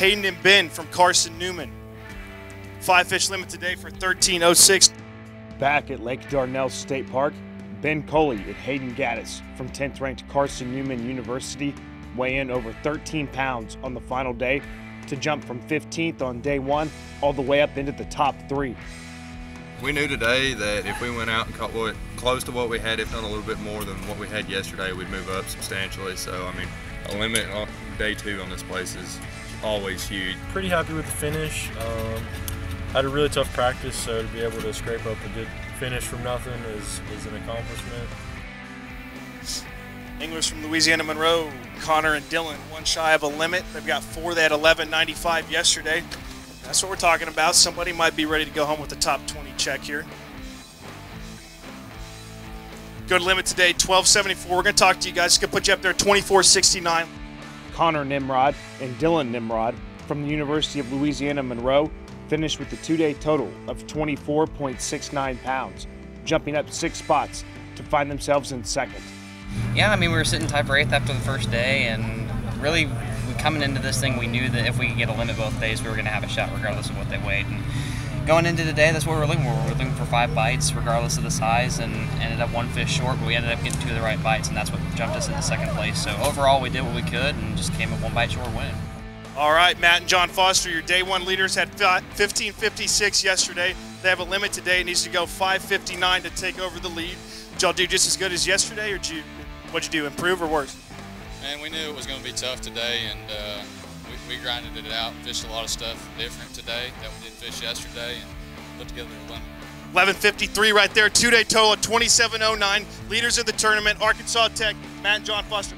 Hayden and Ben from Carson Newman. Five fish limit today for 13.06. Back at Lake Darnell State Park, Ben Coley and Hayden Gattis from 10th ranked Carson Newman University weigh in over 13 pounds on the final day to jump from 15th on day one all the way up into the top three. We knew today that if we went out and caught close to what we had, if not a little bit more than what we had yesterday, we'd move up substantially. So, I mean, a limit on day two on this place is always huge. Pretty happy with the finish. Had a really tough practice, so to be able to scrape up a good finish from nothing is an accomplishment. Anglers from Louisiana Monroe, Connor and Dylan, one shy of a limit. They've got four. They had 11.95 yesterday. That's what we're talking about. Somebody might be ready to go home with the top 20 check here. Good limit today, 12.74. We're going to talk to you guys. It's going to put you up there, 24.69. Connor Nimrod and Dylan Nimrod from the University of Louisiana Monroe finished with the two-day total of 24.69 pounds, jumping up 6 spots to find themselves in second. Yeah, I mean, we were sitting tied for 8th after the first day, and really coming into this thing, we knew that if we could get a limit both days, we were going to have a shot regardless of what they weighed. And going into today, that's what we're looking for. We're looking for 5 bites regardless of the size, and ended up 1 fish short, but we ended up getting 2 of the right bites, and that's what jumped us into second place. So overall, we did what we could and just came up 1 bite short win. All right, Matt and John Foster, your day one leaders had 15.56 yesterday. They have a limit today. It needs to go 5.59 to take over the lead. Did y'all do just as good as yesterday, or what'd you do, improve or worse? Man, we knew it was going to be tough today, and we grinded it out, fished a lot of stuff different today that we didn't fish yesterday, and put together a limit. 11.53 right there, two-day total at 27.09. Leaders of the tournament, Arkansas Tech, Matt and John Foster.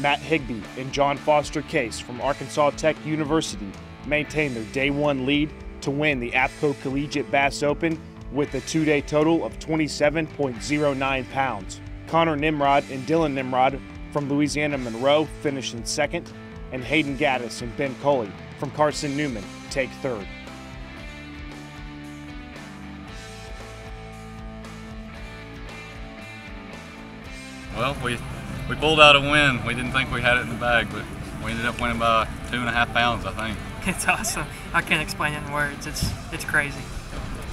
Matt Higby and John Foster Case from Arkansas Tech University maintained their day one lead to win the AFTCO Collegiate Bass Open with a two-day total of 27.09 pounds. Connor Nimrod and Dylan Nimrod from Louisiana Monroe finished in second, and Hayden Gattis and Ben Coley from Carson Newman take third. Well, we pulled out a win. We didn't think we had it in the bag, but we ended up winning by 2.5 pounds, I think. It's awesome. I can't explain it in words. It's crazy.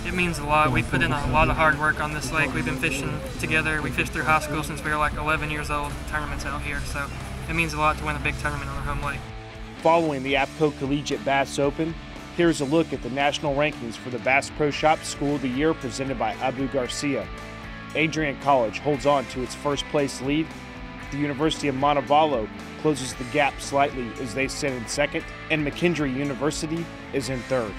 It means a lot. We put in a lot of hard work on this lake. We've been fishing together. We fished through high school since we were like 11 years old. Tournaments out here, so it means a lot to win a big tournament on our home lake. Following the AFTCO Collegiate Bass Open, here's a look at the national rankings for the Bass Pro Shop School of the Year presented by Abu Garcia. Adrian College holds on to its first place lead. The University of Montevallo closes the gap slightly as they sit in second, and McKendree University is in third.